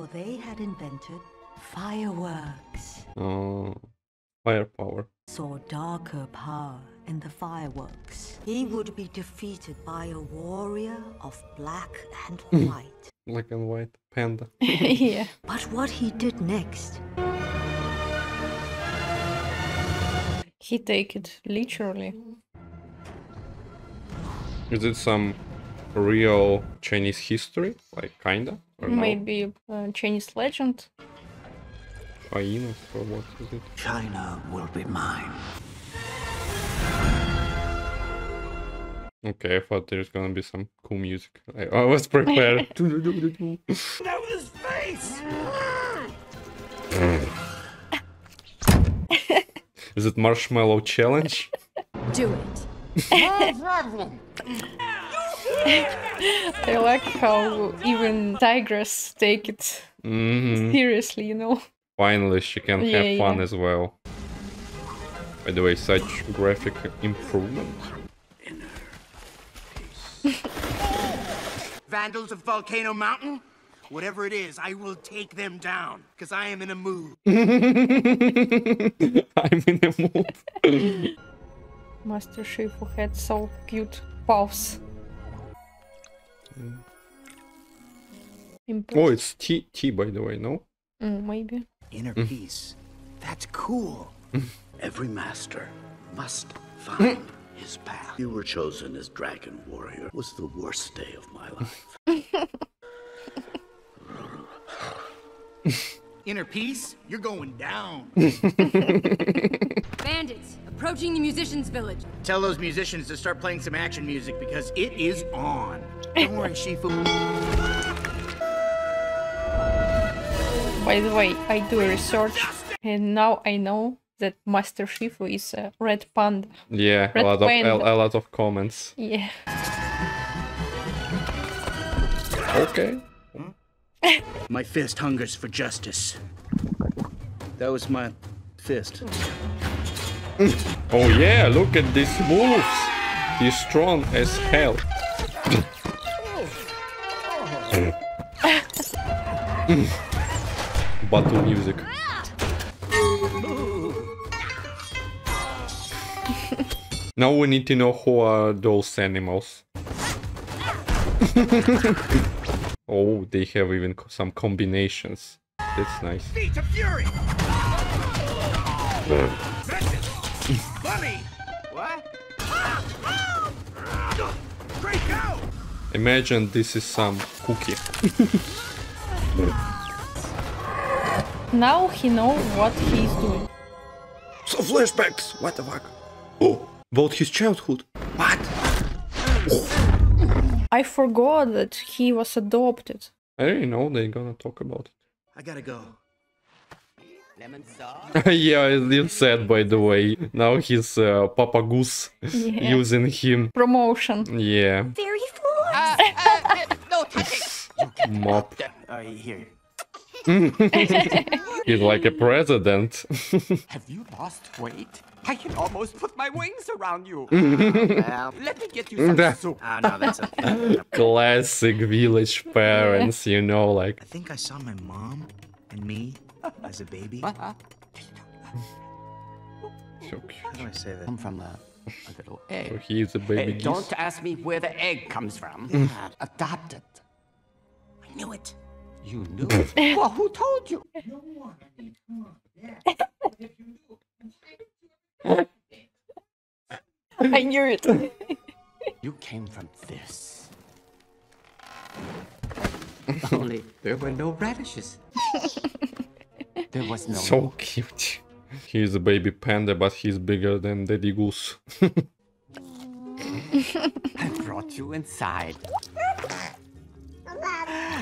for they had invented fireworks. Oh, firepower. Saw darker power in the fireworks. He would be defeated by a warrior of black and white. Black and white panda. Yeah. But what he did next... He take it literally. Is it some real Chinese history? Like, kinda? Or maybe no? Chinese legend? Hyenas, or what is it? China will be mine. Okay, I thought there's gonna be some cool music. I was prepared. That was face! Is it marshmallow challenge? Do it. No problem. I like how even tigers take it seriously, you know. Finally, she can have fun as well. By the way, such graphic improvement. Vandals of Volcano Mountain? Whatever it is, I will take them down, because I am in a mood. I'm in a mood. Master Shifu had so cute paws. Oh, it's tea, by the way, no? Maybe. Inner peace. That's cool. Every master must find his path. You were chosen as Dragon Warrior. It was the worst day of my life. Inner peace, you're going down. Bandits approaching the musicians' village. Tell those musicians to start playing some action music because it is on. Don't worry, Shifu. By the way, I do research, and now I know that Master Shifu is a red panda. Yeah, a lot of comments. Yeah. Okay. My fist hungers for justice. That was my fist. Oh yeah, look at these moves. He's strong as hell. Battle music. Now we need to know who are those animals. Oh, they have even some combinations. That's nice. Feet of fury. What? Imagine this is some cookie. Now he knows what he's doing. So flashbacks. What the fuck? Oh, about his childhood. What? Oh. I forgot that he was adopted. I didn't know they're gonna talk about it. I gotta go. Lemon sauce? Yeah, it's sad, by the way. Now he's Papa Goose using him. Promotion. Yeah. Very forced. No, mop. Here. He's like a president. Have you lost weight? I can almost put my wings around you. Let me get you some soup. Oh, no, that's okay. Classic village parents, you know, like. I think I saw my mom and me as a baby. So cute. How do I say that? I'm from a little egg. So he's a baby. Hey, don't ask me where the egg comes from. Adopted. I knew it. You knew it. Well, who told you? No one. I knew it. You came from this. Only there were no radishes. There was no. So cute. He is a baby panda, but he's bigger than Daddy Goose. I brought you inside.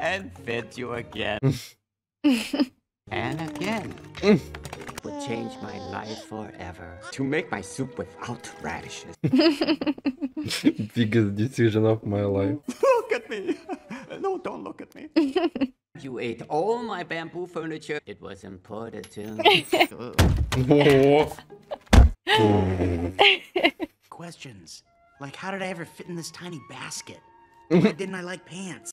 And fed you again. And again. Would change my life forever to make my soup without radishes. Biggest decision of my life. Look at me. No, don't look at me. You ate all my bamboo furniture. It was imported too. Questions like, how did I ever fit in this tiny basket? Why didn't I like pants?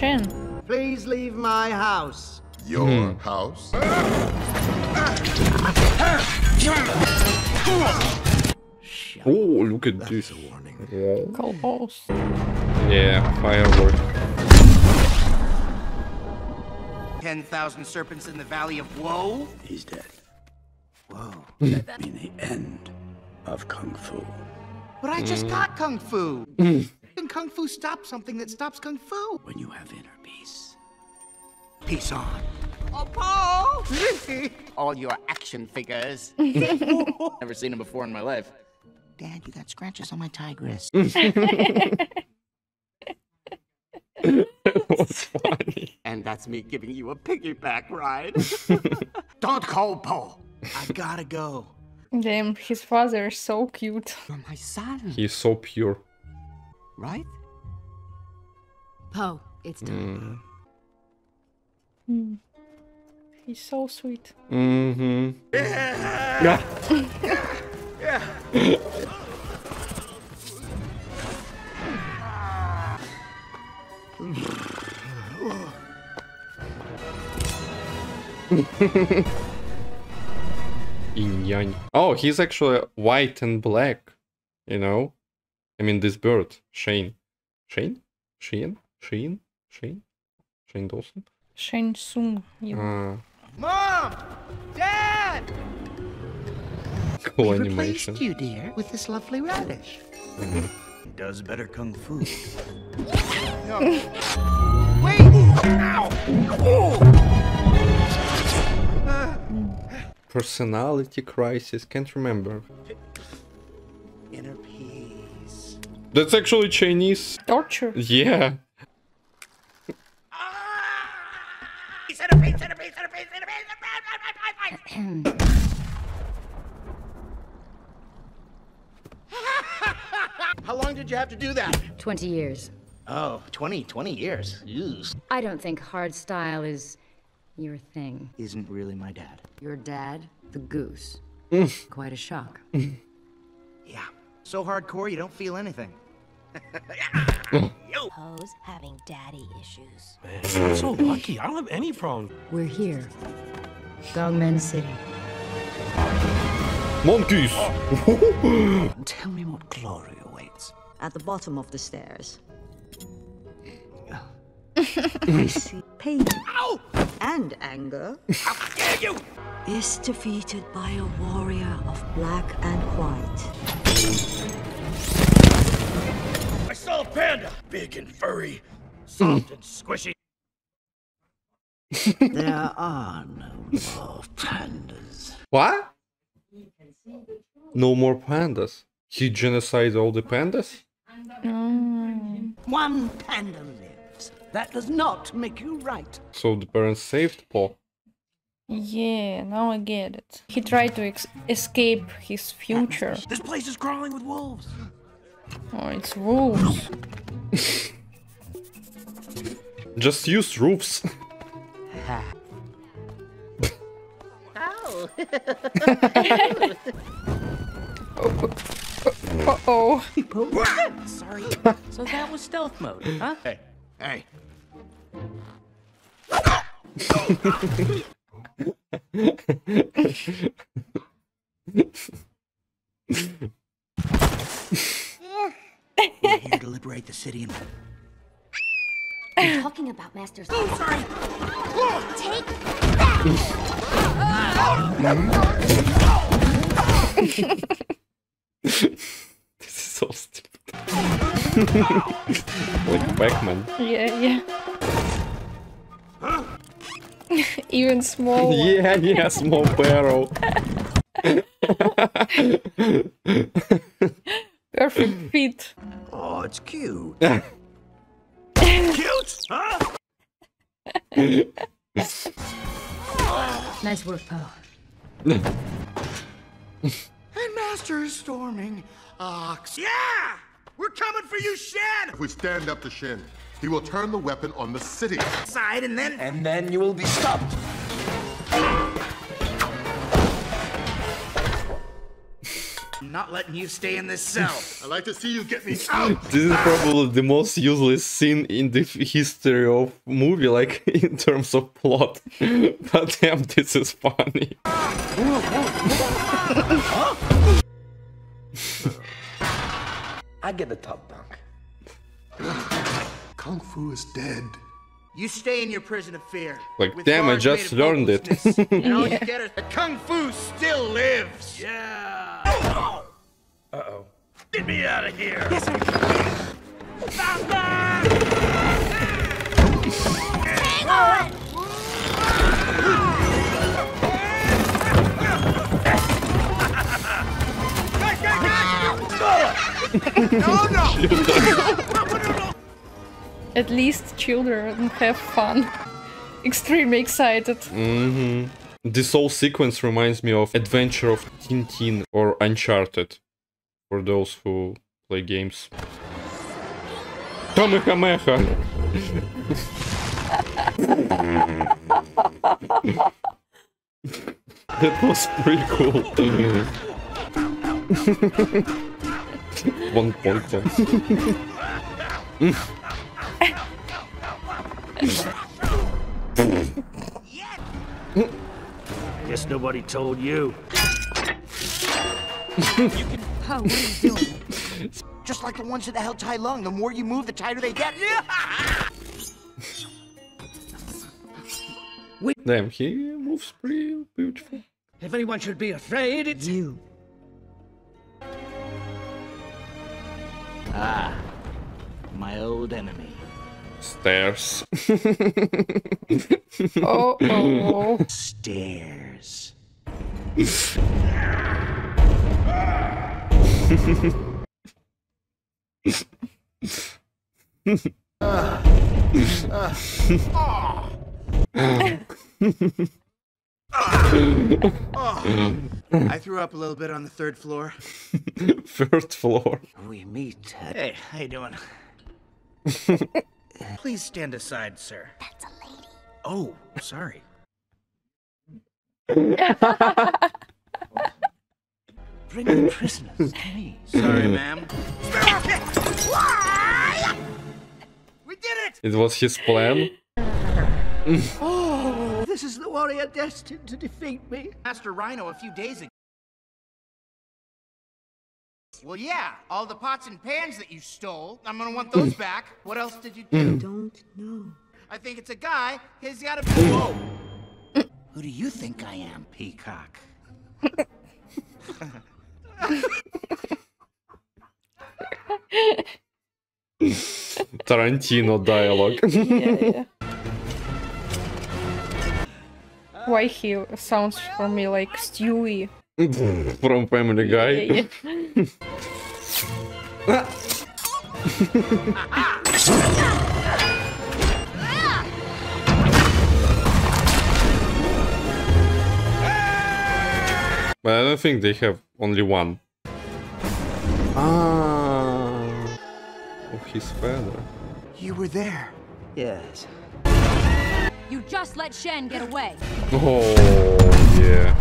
Shen. Please leave my house. Your house? Oh, look at this. Yeah. Cold balls. Yeah, firework. 10,000 serpents in the Valley of Woe? He's dead. Whoa. That'd be the end of Kung Fu. But I just got Kung Fu. Can Kung Fu stop something that stops Kung Fu? When you have inner peace. Peace on. Oh, Paul! All your action figures. Never seen them before in my life. Dad, you got scratches on my tie wrist. That's funny. And that's me giving you a piggyback ride. Don't call Paul. I gotta go. Damn, his father is so cute. You're my son. He's so pure. Right? Poe, it's done. He's so sweet. Yeah. Yin-yang. Oh, he's actually white and black, you know? I mean, this bird, Shane. Shane? Shane? Shane? Shane? Shane Dawson? Shane Tsung. Yeah. Mom! Dad! Cool animation. We replaced you, dear, with this lovely radish. Does better kung fu. Wait! Ow! Personality crisis. Can't remember. Inner peace. That's actually Chinese. Torture. Yeah. How long did you have to do that? 20 years. Oh, 20 years. Jeez. I don't think hard style is your thing. Isn't really my dad. Your dad, the goose. Quite a shock. Yeah. So hardcore you don't feel anything. Poe's having daddy issues. Man, I'm so lucky. I don't have any problem. We're here. Gongmen City. Monkeys! Tell me what glory awaits. At the bottom of the stairs. I see pain. Ow! And anger. How dare you! Is defeated by a warrior of black and white. I saw a panda! Big and furry. Soft and squishy. There are no more pandas. What? No more pandas. He genocides all the pandas? One panda lives. That does not make you right. So the parents saved Paul. Yeah, now I get it. He tried to escape his future. This place is crawling with wolves. Oh, it's wolves. Just use roofs. Uh-oh. Sorry. So that was stealth mode, huh? Hey. Hey. We're here to liberate the city and... We're talking about Master Shifu. Oh, sorry. Take that! This is so stupid. Like Pac-Man. Yeah, yeah. Even small. Yeah, yeah, small barrel. Perfect fit. Oh, it's cute. Cute, huh? Nice work, Poe. And Master is storming Ox. Yeah! We're coming for you, Shen! If we stand up to Shen, he will turn the weapon on the city. Side and then... And then you will be stopped. I'm not letting you stay in this cell. I'd like to see you get me out. This is probably the most useless scene in the history of movie, like in terms of plot. But damn, this is funny. I get the top bunk. Kung Fu is dead. You stay in your prison of fear. Like, damn, I just learned it. And all you get is the Kung Fu still lives. Yeah. Uh-oh. Uh-oh. Get me out of here. Yes, I can. Hang on. No. At least children have fun. Extremely excited. Mm-hmm. This whole sequence reminds me of Adventure of Tintin or Uncharted, for those who play games. Kamehameha! That was pretty cool. One point. Guess nobody told you. What are you doing? Just like the ones that held Tai Lung, the more you move, the tighter they get. Damn, he moves pretty beautiful. If anyone should be afraid, it's you. Ah, my old enemy. Stairs. Oh, oh, oh. Stairs. I threw up a little bit on the third floor. Third floor. We meet. Hey, how you doing? Please stand aside, sir. That's a lady. Oh, sorry. Bring the prisoners to me. Sorry, ma'am. We did it! It was his plan. Oh, this is the warrior destined to defeat me. Master Rhino a few days ago. Well, yeah, all the pots and pans that you stole, I'm gonna want those back. What else did you do? I don't know. I think it's a guy. He's gotta be. Whoa! Who do you think I am, Peacock? Tarantino dialogue. Yeah, yeah. Why he sounds for me like Stewie? From Family Guy. Yeah, yeah. But I don't think they have only one. Ah, of his father. You were there. Yes. You just let Shen get away. Oh yeah.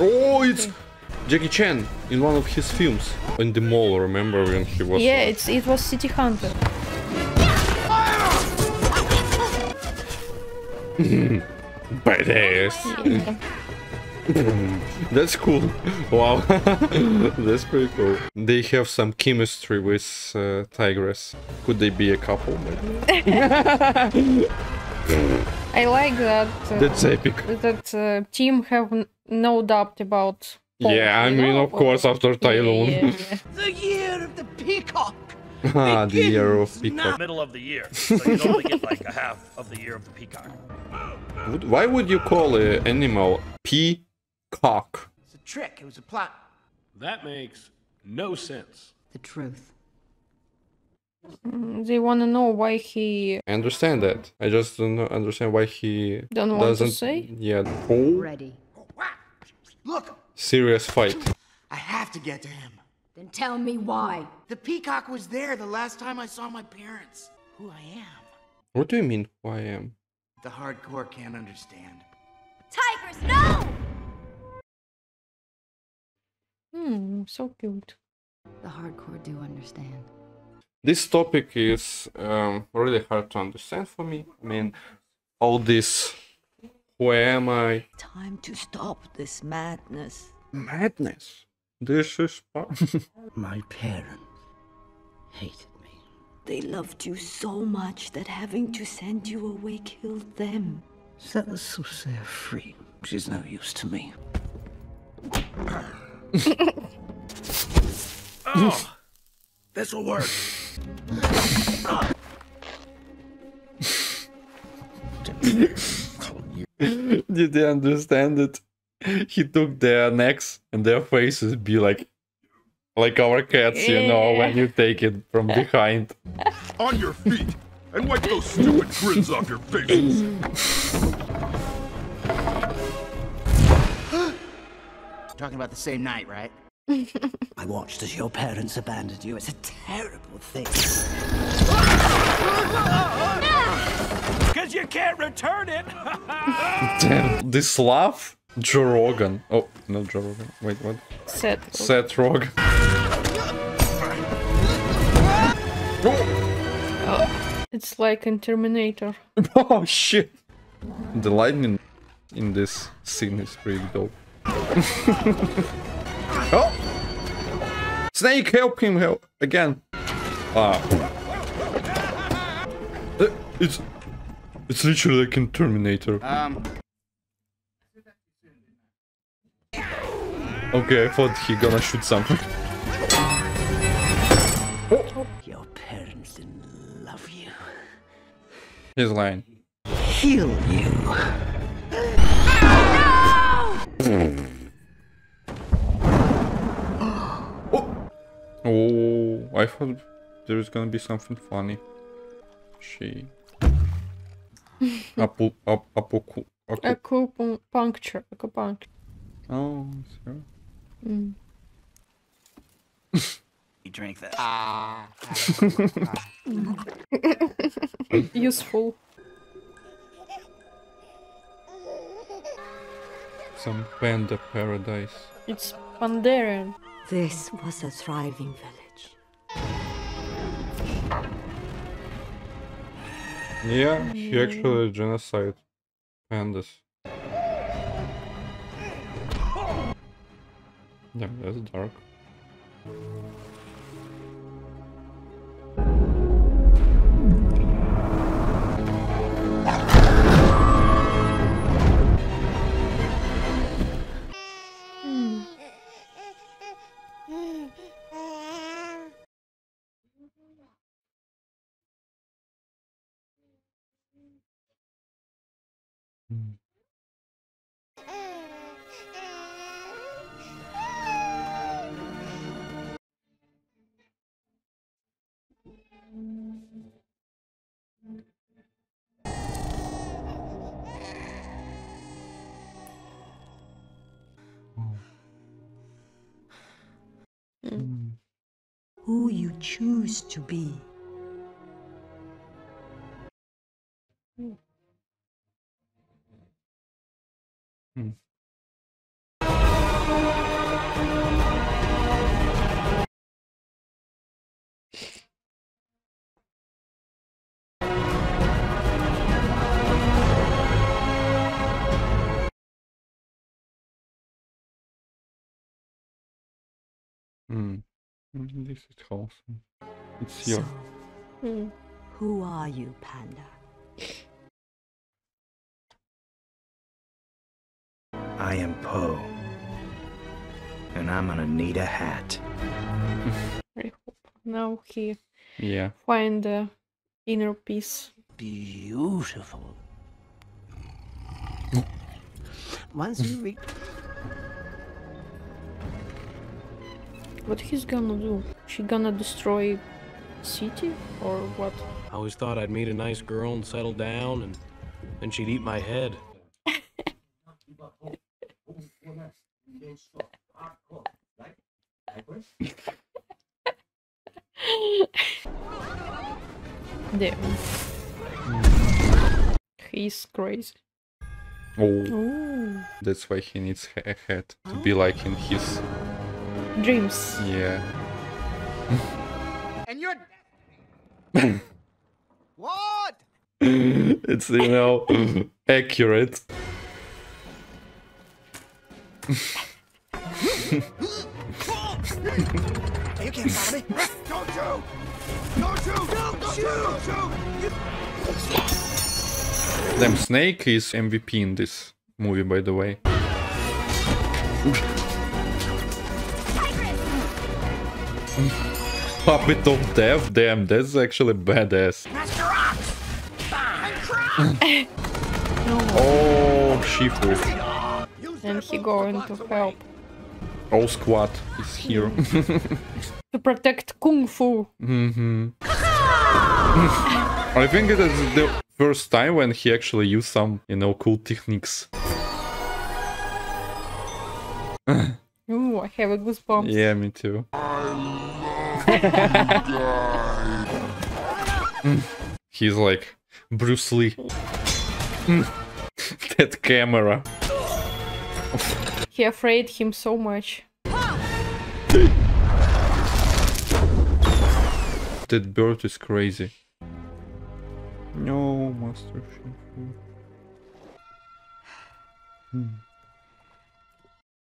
Oh, it's Jackie Chan in one of his films. In the mall, remember when he was... Yeah, it was City Hunter. Badass. That's cool. Wow. That's pretty cool. They have some chemistry with Tigress. Could they be a couple? I like that. That's epic. That team have no doubt about. Yeah, I mean, of course, after Tai Lung. Yeah, yeah. The year of the peacock. Ah, the year of peacock. Middle of the year, so you only get like a half of the year of the peacock. Why would you call an animal peacock? It's a trick. It was a plot. That makes no sense. The truth. They want to know why he... I understand that. I just don't understand why he... Don't want doesn't... to say? Yeah. Oh. Ready. Look! Serious fight. I have to get to him. Then tell me why. The peacock was there the last time I saw my parents. Who I am. What do you mean, who I am? The hardcore can't understand. Tigers, no! So cute. The hardcore do understand. This topic is really hard to understand for me. I mean, all this. Who am I? Time to stop this madness. Madness? This is part. My parents hated me. They loved you so much that having to send you away killed them. Set the sorcerer free. She's no use to me. Oh, this'll work. Did they understand it? He took their necks and their faces be like our cats, you know, when you take it from behind. On your feet and wipe those stupid grins off your faces. Talking about the same night, right? I watched as your parents abandoned you. It's a terrible thing. Because you can't return it. Damn, this laugh. Joe Rogan. Oh, not Joe Rogan. Wait, what? Seth Rogan. Oh. It's like in Terminator. Oh, shit. The lightning in this scene is pretty dope. Oh! Snake, help him, help! Again. Ah. It's literally like in Terminator. Okay, I thought he gonna shoot something. Oh. Your parents didn't love you. He's lying. Heal you. Oh, no! Oh. Oh, I thought there was gonna be something funny. She. Acupuncture. Oh, sure. You drink that. Useful. Some panda paradise. It's Pandaren. This was a thriving village. Yeah, he actually genocide pandas. Yeah, that's dark. Who you choose to be. This is awesome. It's so, who are you, Panda? I am Poe, and I'm gonna need a hat. I hope now he find the inner peace. Beautiful. Once you reach. What he's gonna do? She gonna destroy city or what? I always thought I'd meet a nice girl and settle down, and then she'd eat my head. Damn. He's crazy. Oh. That's why he needs a hat to be like in his dreams. Yeah. And you're... What? It's, you know, accurate. You can't stop me. Don't shoot! Don't shoot! Don't shoot! Don't shoot! Damn, Snake is MVP in this movie, by the way. Puppet of Death? Damn, that's actually badass. Master Rocks! Oh, Shifu. And he going to help. All squad is here. To protect Kung Fu. Mm-hmm. I think it is the first time when he actually used some, you know, cool techniques. Ooh, I have a goosebumps. Yeah, me too. He's like Bruce Lee. That camera. He afraid him so much. That bird is crazy. No, Master Shifu.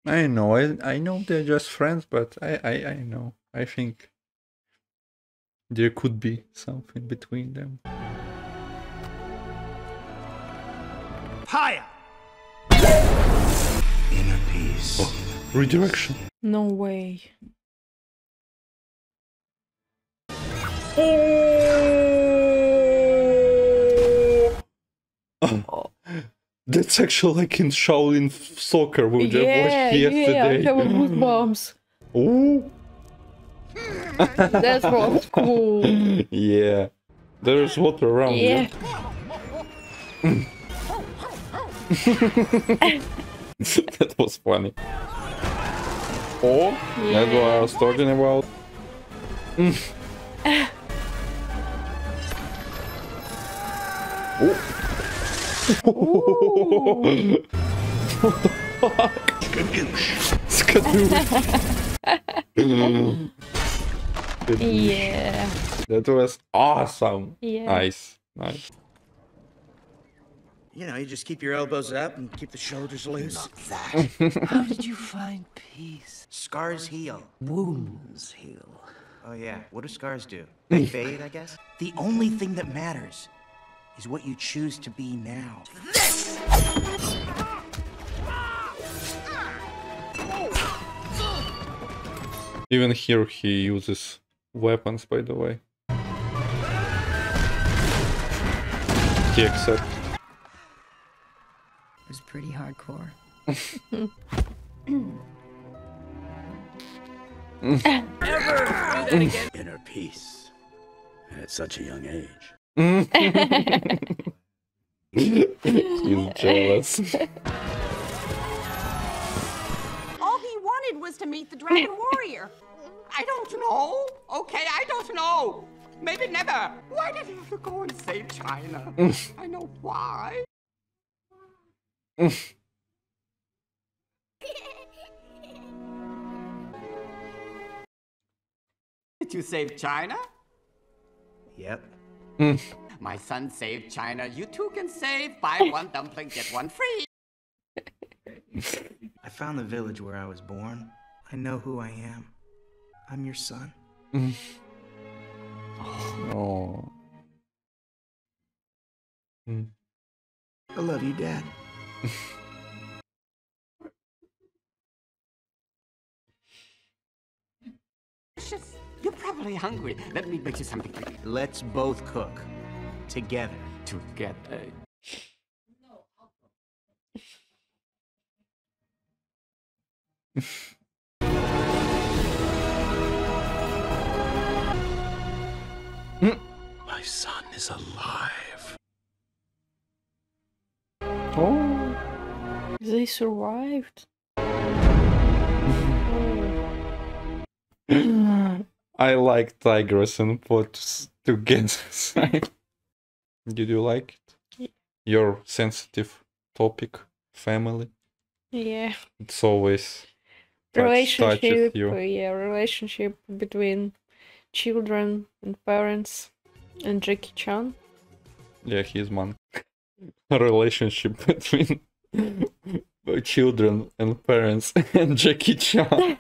I know, I know they're just friends, but I know. I think there could be something between them. Higher. Oh, redirection. No way. Oh. That's actually like in Shaolin Soccer, we just watched yesterday. Yeah, I have goosebumps. Oh. That was cool. Yeah. There's water around you. Yeah. That was funny. Oh, yeah. That's what I was talking about. Oh. What the fuck? Skadoosh. Yeah. That was awesome. Yeah. Nice, nice. You know, you just keep your elbows up and keep the shoulders loose. Not that. How did you find peace? Scars heal. Wounds heal. Oh yeah, what do scars do? They fade, I guess? The only thing that matters is what you choose to be now. This! Even here he uses weapons, by the way. He accepts. Was pretty hardcore. Never do that again. Inner peace at such a young age. He's jealous. All he wanted was to meet the Dragon Warrior. I don't know. Okay, I don't know. Maybe never. Why did he have to go and save China? I know why. Did you save China? Yep. My son saved China. You too can save. Buy one dumpling, get one free. I found the village where I was born. I know who I am. I'm your son. Oh. I love you, Dad. You're probably hungry. Let me make you something. Let's both cook together. Together. My son is alive. Oh. They survived. I like Tigress and Pots to get signed. Did you like it? Yeah. Your sensitive topic, family? Yeah. It's always relationship between children and parents, and Jackie Chan. Yeah, he's man. Relationship between children and parents and Jackie Chan.